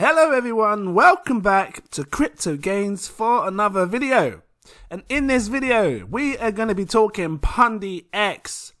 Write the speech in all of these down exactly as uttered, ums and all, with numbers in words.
Hello everyone, welcome back to Crypto Gains for another video. And in this video, we are going to be talking Pundi X.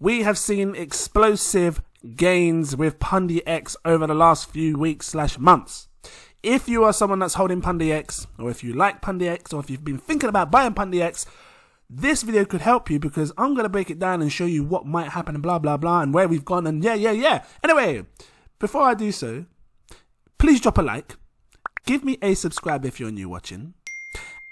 We have seen explosive gains with Pundi X over the last few weeks slash months. If you are someone that's holding Pundi X, or if you like Pundi X, or if you've been thinking about buying Pundi X, this video could help you because I'm going to break it down and show you what might happen and blah, blah, blah, and where we've gone and yeah, yeah, yeah. Anyway, before I do so, please drop a like, give me a subscribe if you're new watching,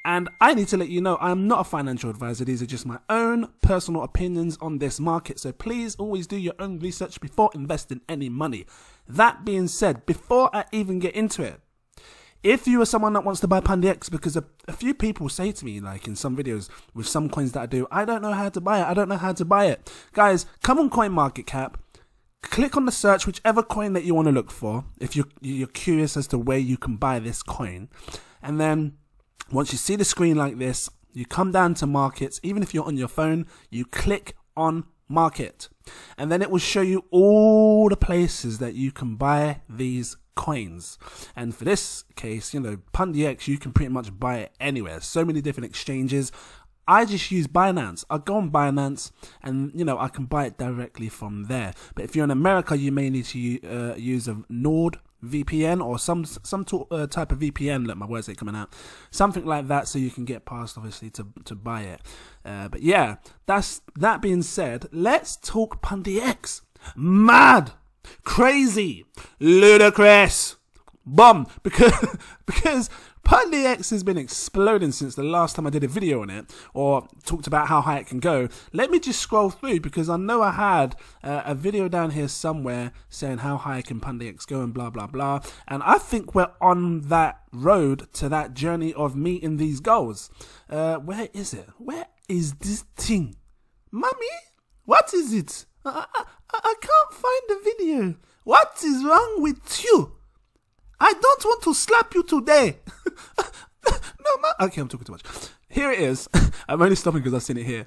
and I need to let you know I'm not a financial advisor. These are just my own personal opinions on this market, so please always do your own research before investing any money. That being said, before I even get into it, if you are someone that wants to buy Pundi X, because a, a few people say to me, like in some videos with some coins that I do, I don't know how to buy it, I don't know how to buy it. Guys, come on CoinMarketCap. Click on the search, whichever coin that you want to look for, if you're, you're curious as to where you can buy this coin. And then once you see the screen like this, you come down to markets. Even if you're on your phone, you click on market. And then it will show you all the places that you can buy these coins. And for this case, you know, Pundi X, you can pretty much buy it anywhere. So many different exchanges. I just use Binance. I go on Binance and, you know, I can buy it directly from there. But if you're in America, you may need to uh, use a Nord V P N or some some uh, type of V P N. Look, my words ain't coming out. Something like that, so you can get past, obviously, to, to buy it. Uh, but yeah, that's that being said, let's talk Pundi X. Mad, crazy, ludicrous, bomb. Because, because... Pundi X has been exploding since the last time I did a video on it or talked about how high it can go. Let me just scroll through because I know I had uh, a video down here somewhere saying how high can Pundi X go and blah, blah, blah. And I think we're on that road to that journey of meeting these goals. Uh, where is it? Where is this thing? Mummy, what is it? I, I, I can't find the video. What is wrong with you? I don't want to slap you today. No, ma okay, I'm talking too much. Here it is. I'm only stopping because I've seen it here.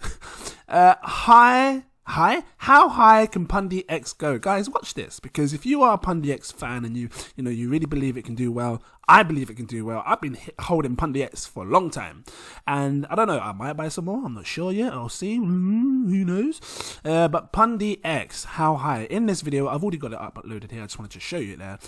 Uh, high, high, how high can Pundi X go? Guys, watch this, because if you are a Pundi X fan and you, you know, you really believe it can do well, I believe it can do well. I've been hit, holding Pundi X for a long time, and I don't know, I might buy some more. I'm not sure yet. I'll see. Mm, who knows? Uh, but Pundi X, how high? In this video, I've already got it uploaded here. I just wanted to show you it there.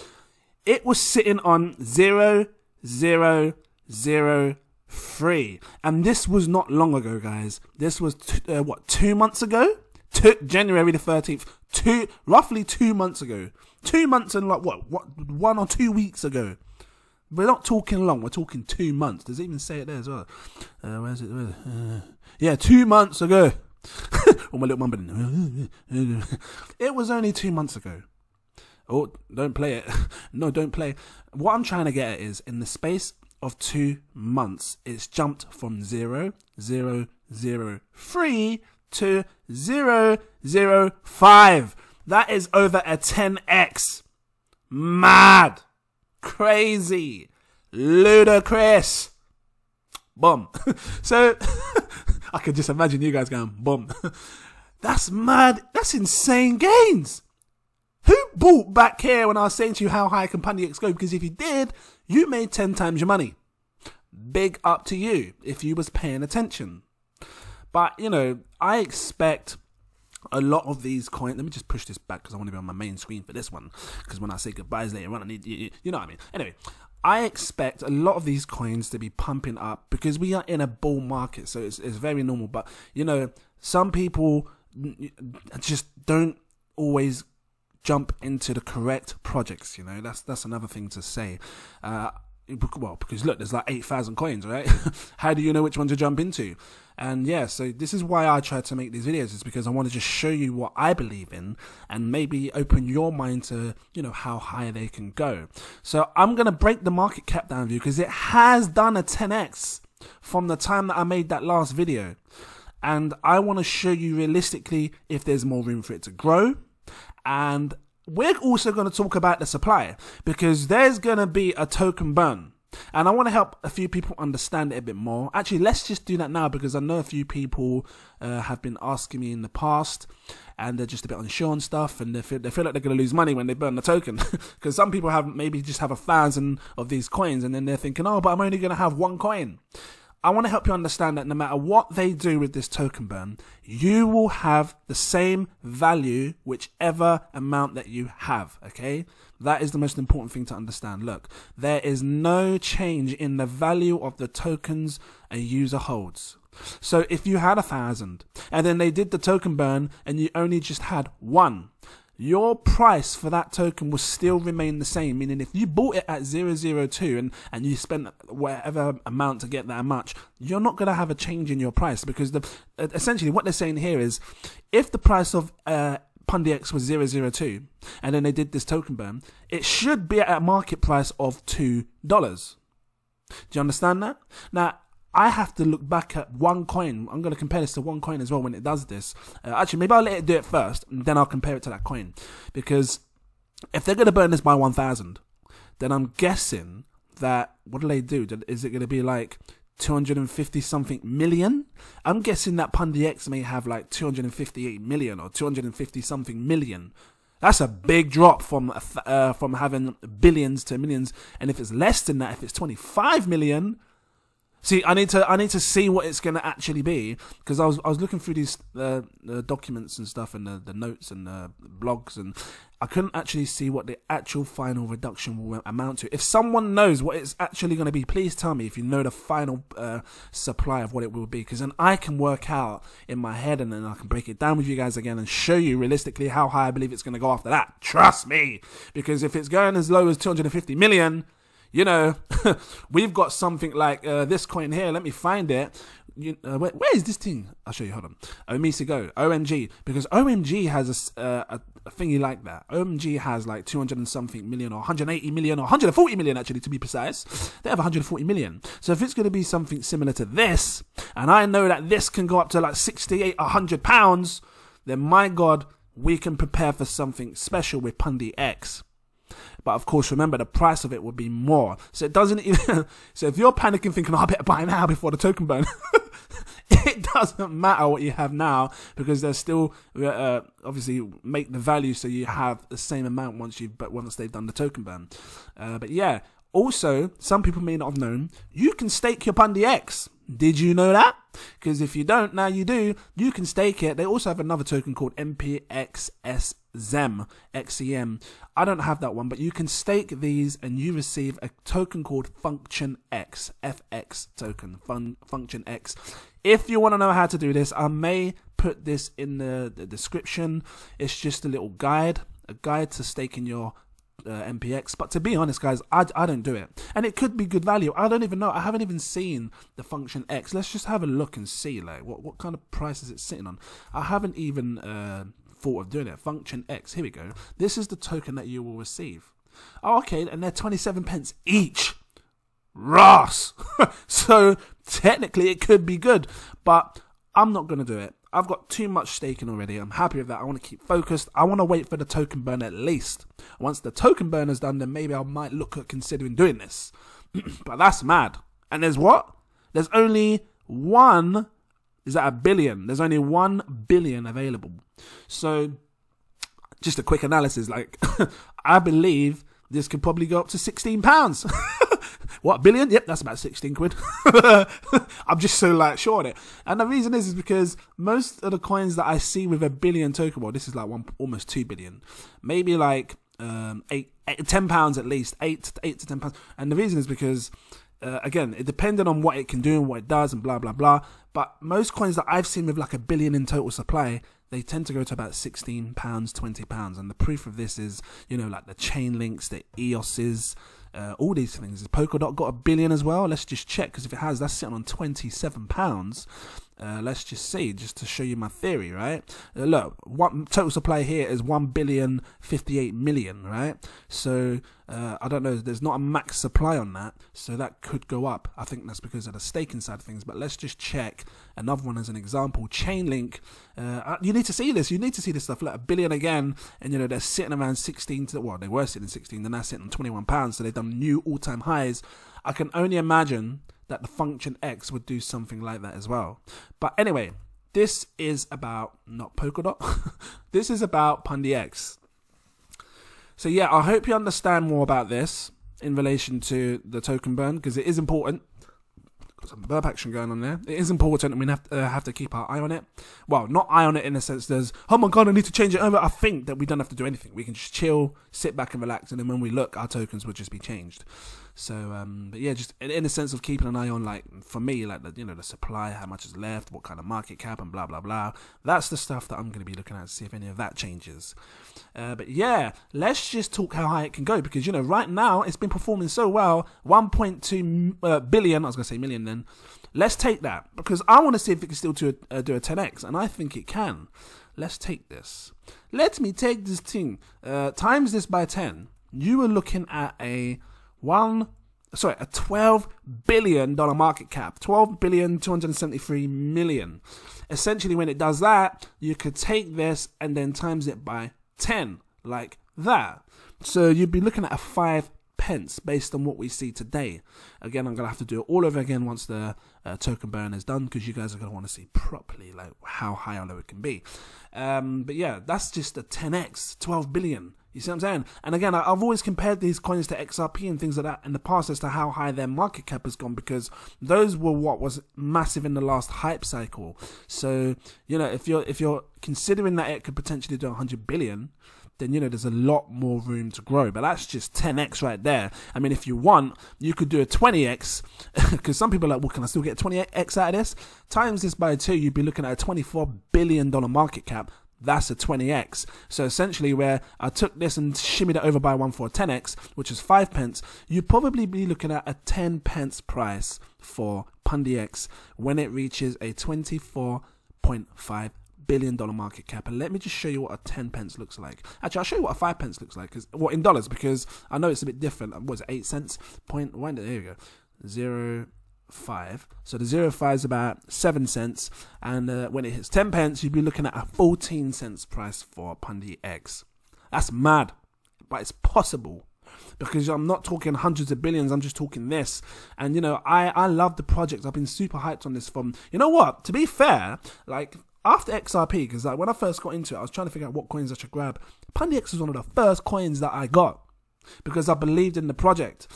It was sitting on zero zero zero three, and this was not long ago, guys. This was uh, what, two months ago? Two, January the thirteenth, two roughly two months ago. Two months and like what, what, one or two weeks ago. We're not talking long. We're talking two months. Does it even say it there as well? Uh, where's it? Where's it? Uh, yeah, two months ago. Oh, my little mum. It was only two months ago. Oh, don't play it. No, don't play. What I'm trying to get at is, in the space of two months, it's jumped from zero, zero, zero, three to zero, zero, five. That is over a ten X. Mad. Crazy. Ludicrous. Boom. So, I could just imagine you guys going, boom. That's mad. That's insane gains. Who bought back here when I was saying to you how high can Pundi X go? Because if you did, you made ten times your money. Big up to you if you was paying attention. But, you know, I expect a lot of these coins. Let me just push this back because I want to be on my main screen for this one. Because when I say goodbyes later on, I need you, you know what I mean. Anyway, I expect a lot of these coins to be pumping up because we are in a bull market. So it's, it's very normal. But, you know, some people just don't always jump into the correct projects, you know. That's that's another thing to say. Uh, well, because look, there's like eight thousand coins, right? How do you know which one to jump into? And yeah, so this is why I try to make these videos, is because I want to just show you what I believe in and maybe open your mind to, you know, how high they can go. So I'm going to break the market cap down for you because it has done a ten X from the time that I made that last video. And I want to show you realistically if there's more room for it to grow. And we're also going to talk about the supply, because there's going to be a token burn. and I want to help a few people understand it a bit more. Actually, let's just do that now, because I know a few people uh, have been asking me in the past, and they're just a bit unsure and stuff, and they feel, they feel like they're going to lose money when they burn the token, because some people have maybe just have a thousand of these coins, and then they're thinking, oh, but I'm only going to have one coin. I want to help you understand that no matter what they do with this token burn, you will have the same value whichever amount that you have, okay? That is the most important thing to understand. Look, there is no change in the value of the tokens a user holds. So if you had a thousand and then they did the token burn and you only just had one, your price for that token will still remain the same, meaning if you bought it at zero zero two and, and you spent whatever amount to get that much, you're not going to have a change in your price, because the essentially what they're saying here is if the price of uh, PundiX was zero zero two and then they did this token burn, it should be at a market price of two dollars. Do you understand that? Now, I have to look back at one coin. I'm going to compare this to one coin as well when it does this. Uh, actually, maybe I'll let it do it first, and then I'll compare it to that coin. Because if they're going to burn this by one thousand, then I'm guessing that, what do they do? Is it going to be like two hundred fifty something million? I'm guessing that PundiX may have like two hundred fifty-eight million or two hundred fifty something million. That's a big drop from uh, from having billions to millions. And if it's less than that, if it's twenty-five million... See, I need to I need to see what it's going to actually be, because I was I was looking through these uh, the documents and stuff, and the, the notes and the blogs, and I couldn't actually see what the actual final reduction will amount to. If someone knows what it's actually going to be, please tell me if you know the final uh, supply of what it will be, because then I can work out in my head, and then I can break it down with you guys again and show you realistically how high I believe it's going to go after that. Trust me, because if it's going as low as two hundred fifty million, you know, we've got something like uh, this coin here. Let me find it. You, uh, where, where is this thing? I'll show you. Hold on. Omisigo. O M G. Because O M G has a, uh, a thingy like that. O M G has like two hundred and something million or one hundred eighty million or one hundred forty million, actually, to be precise. They have one hundred forty million. So if it's going to be something similar to this, and I know that this can go up to like sixty-eight, one hundred pounds, then my God, we can prepare for something special with PundiX. But of course, remember, the price of it would be more. So it doesn't even... So if you're panicking, thinking, oh, I better buy now before the token burn, it doesn't matter what you have now, because they'll still uh, obviously make the value so you have the same amount once you, but once they've done the token burn. Uh, but yeah, also, some people may not have known, you can stake your PundiX. Did you know that? Because if you don't, now you do. You can stake it. They also have another token called M P X S. Zem, X E M. I don't have that one, but you can stake these and you receive a token called Function X, F X token, Fun, Function X. If you want to know how to do this, I may put this in the, the description. It's just a little guide, a guide to staking your uh, M P X. But to be honest, guys, I, I don't do it. And it could be good value. I don't even know. I haven't even seen the Function X. Let's just have a look and see, like, what, what kind of price is it sitting on? I haven't even... Uh, thought of doing it. Function X, here we go. This is the token that you will receive. Oh, okay, and they're twenty-seven pence each. Ross. So technically it could be good, but I'm not going to do it. I've got too much staking already. I'm happy with that. I want to keep focused. I want to wait for the token burn at least. Once the token burn is done, then maybe I might look at considering doing this. But that's mad. And there's what? There's only one... Is that a billion? There's only one billion available. So just a quick analysis, like I believe this could probably go up to sixteen pounds. What, billion? Yep, that's about sixteen quid. I'm just so like sure on it. And the reason is, is because most of the coins that I see with a billion token, well, this is like one almost two billion, maybe like um eight, eight ten pounds at least, eight eight to ten pounds. And the reason is because Uh, again, it depended on what it can do and what it does and blah, blah, blah. But most coins that I've seen with like a billion in total supply, they tend to go to about sixteen pounds, twenty pounds. And the proof of this is, you know, like the chain links, the E O Ss, uh, all these things. Has Polkadot got a billion as well? Let's just check, because if it has, that's sitting on twenty-seven pounds. Uh, let's just see, just to show you my theory, right? Uh, look, one, total supply here is one billion fifty-eight million, right? So uh, I don't know, there's not a max supply on that, so that could go up. I think that's because of the staking side of things, but let's just check another one as an example. Chainlink, uh, you need to see this, you need to see this stuff, like a billion again, and you know, they're sitting around sixteen, to, well, they were sitting sixteen, they're now sitting on twenty-one pounds, so they've done new all-time highs. I can only imagine that the function X would do something like that as well. But anyway, this is about not Polkadot. This is about PundiX. So yeah, I hope you understand more about this in relation to the token burn, because it is important. Got some burp action going on there. It is important, and we have to, uh, have to keep our eye on it. Well, not eye on it in a sense there's, oh my god, I need to change it over. I think that we don't have to do anything. We can just chill, sit back and relax, and then when we look, our tokens will just be changed. So, um, but yeah, just in, in a sense of keeping an eye on, like, for me, like, the, you know, the supply, how much is left, what kind of market cap, and blah, blah, blah. That's the stuff that I'm going to be looking at to see if any of that changes. Uh, but yeah, let's just talk how high it can go, because, you know, right now, it's been performing so well, one point two uh, billion, I was going to say million, then let's take that, because I want to see if it can still do a, uh, do a ten X, and I think it can. Let's take this, let me take this thing, uh, times this by ten, you were looking at a one sorry a twelve billion dollar market cap, twelve billion two hundred seventy-three million. Essentially, when it does that, you could take this and then times it by ten, like that, so you'd be looking at a five pence based on what we see today. Again, I'm gonna have to do it all over again once the uh, token burn is done, because you guys are gonna want to see properly like how high or low it can be. Um but yeah, that's just a ten X, twelve billion. You see what I'm saying? And again, I've always compared these coins to X R P and things like that in the past as to how high their market cap has gone, because those were what was massive in the last hype cycle. So, you know, if you're if you're considering that it could potentially do one hundred billion, then, you know, there's a lot more room to grow. But that's just ten X right there. I mean, if you want, you could do a twenty X, because some people are like, well, can I still get twenty X out of this? Times this by two, you'd be looking at a twenty-four billion dollar market cap. That's a twenty X. So essentially, where I took this and shimmied it over by one for a ten X, which is five pence, you'd probably be looking at a ten pence price for PundiX when it reaches a twenty-four point five billion dollar market cap. And let me just show you what a ten pence looks like. Actually, I'll show you what a five pence looks like, because, well, in dollars, because I know it's a bit different. What is it, eight cents? Point one, there you go. Zero. Five. So the zero five is about seven cents, and uh, when it hits ten pence, you'd be looking at a fourteen cents price for PundiX. That's mad, but it's possible, because I'm not talking hundreds of billions. I'm just talking this, and you know, I I love the project. I've been super hyped on this from, you know what? To be fair, like, after X R P, because like when I first got into it, I was trying to figure out what coins I should grab. PundiX was one of the first coins that I got, because I believed in the project.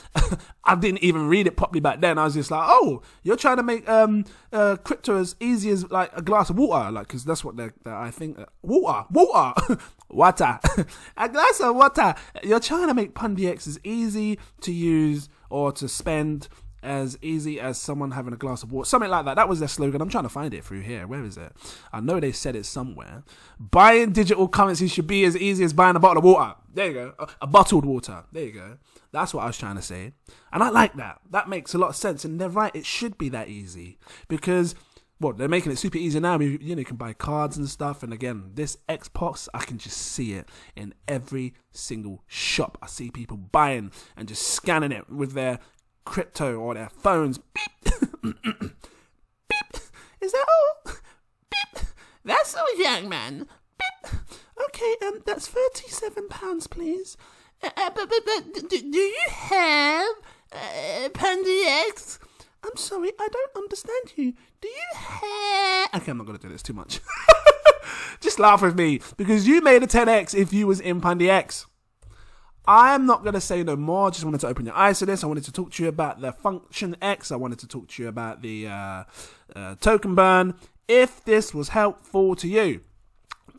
I didn't even read it properly back then. I was just like, oh, you're trying to make um, uh, crypto as easy as like a glass of water, like, because that's what they're, they're, I think, uh, water, water, water, a glass of water. You're trying to make PundiX as easy to use or to spend as easy as someone having a glass of water, something like that. That was their slogan. I'm trying to find it through here. Where is it? I know they said it somewhere. Buying digital currency should be as easy as buying a bottle of water. There you go. A bottled water. There you go. That's what I was trying to say. And I like that. That makes a lot of sense. And they're right. It should be that easy, because, well, they're making it super easy now. I mean, you know, you can buy cards and stuff. And again, this X P O X, I can just see it in every single shop. I see people buying and just scanning it with their crypto or their phones. Beep. Beep. Is that all? Beep. That's all, young man. Beep. Okay, um, that's thirty-seven pounds, please. Uh, uh, but, but, but do, do you have uh, PundiX? I'm sorry, I don't understand you. Do you have... Okay, I'm not going to do this too much. Just laugh with me, because you made a ten X if you was in PundiX. I'm not going to say no more. I just wanted to open your eyes to this. I wanted to talk to you about the function X. I wanted to talk to you about the uh, uh, token burn. If this was helpful to you,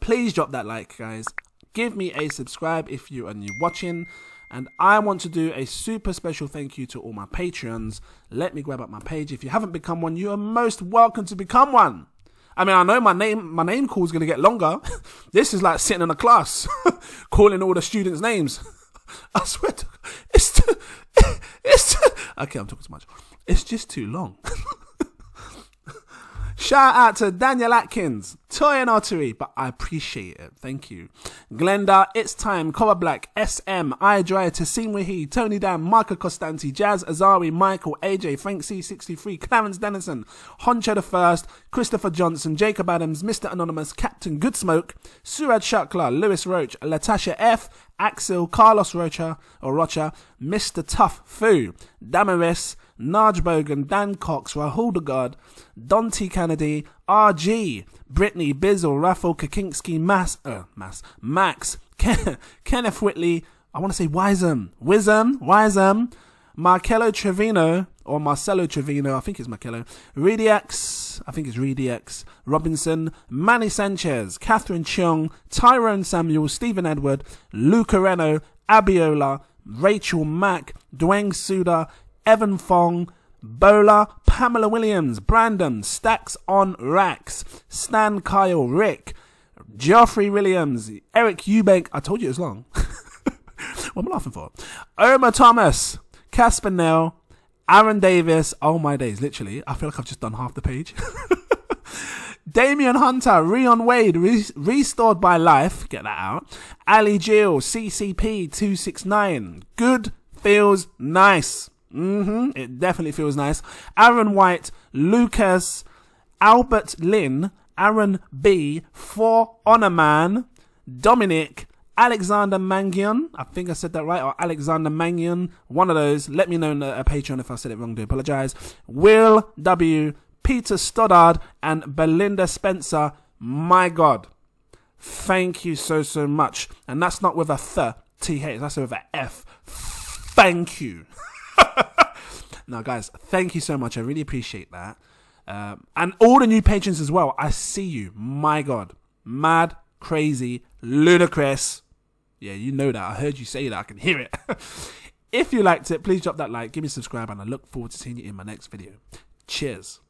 please drop that like, guys. Give me a subscribe if you are new watching. And I want to do a super special thank you to all my Patreons. Let me grab up my page. If you haven't become one, you are most welcome to become one. I mean, I know my name my name call is going to get longer. This is like sitting in a class calling all the students' names. I swear to God, it's too, it's too, okay, I'm talking too much. It's just too long. Shout out to Daniel Atkins, Toy and Artery, but I appreciate it. Thank you. Glenda, It's Time, Cover Black, S M, iDry, Tassim Wahi, Tony Dan, Marco Costanti, Jazz Azari, Michael, A J, Frank C sixty-three, Clarence Dennison, Honcho the First, Christopher Johnson, Jacob Adams, Mister Anonymous, Captain Goodsmoke, Suraj Shukla, Lewis Roach, Latasha F, Axel, Carlos Rocha, or Rocha, Mister Tough Foo, Damaris, Naj Bogan, Dan Cox, Rahul Degard, Dante Kennedy, R G, Brittany, Bizzle, Raffle, Kakinski, Mass, uh, Mass, Max, Ken Kenneth Whitley, I want to say Wisem, Wisem, Wisem, Marcelo Trevino, or Marcelo Trevino, I think it's Marcelo, Redix, I think it's Redix, Robinson, Manny Sanchez, Catherine Cheung, Tyrone Samuel, Stephen Edward, Luca Reno, Abiola, Rachel Mack, Dwayne Suda, Evan Fong, Bola, Pamela Williams, Brandon, Stacks on Racks, Stan Kyle, Rick, Geoffrey Williams, Eric Eubank, I told you it was long. What am I laughing for? Irma Thomas, Casper Nell, Aaron Davis, oh my days, literally, I feel like I've just done half the page. Damian Hunter, Rion Wade, re Restored by Life, get that out, Ali Gill, C C P two six nine, Good Feels Nice. Mm-hmm. It definitely feels nice. Aaron White, Lucas, Albert Lynn, Aaron B, For Honor Man, Dominic, Alexander Mangion. I think I said that right, or Alexander Mangion. One of those. Let me know in the uh, Patreon if I said it wrong. Do apologize. Will W, Peter Stoddard, and Belinda Spencer. My God, thank you so so much. And that's not with a th, T H. That's with a F. Thank you. Now guys, thank you so much, I really appreciate that, um, and all the new patrons as well, I see you, my God, mad, crazy, ludicrous, yeah, you know that, I heard you say that, I can hear it. If you liked it, please drop that like, give me a subscribe, and I look forward to seeing you in my next video. Cheers.